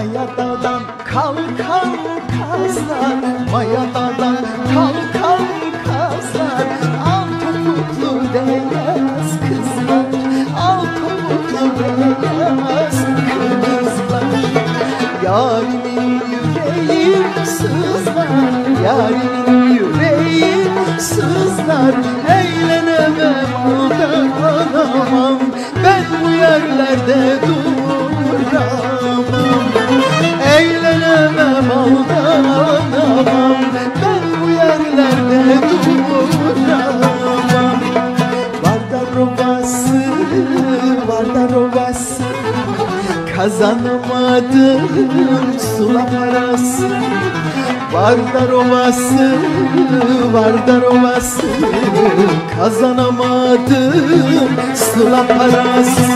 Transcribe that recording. Mayadadan kalkan kazlar, Mayadadan kalkan kazlar, al topuklu beyaz kızlar, al topuklu beyaz kızlar. Yarimin yüreği sızlar, yarimin yüreği sızlar, eğlenemem odaklanamam, ben bu yerlerde duramam. Eğlenemem aldanamam, ben bu yerlerde duramam. Vardar Ovası, Vardar Ovası, kazanamadım sula parası. Vardar Ovası, Vardar Ovası, kazanamadım sula parası.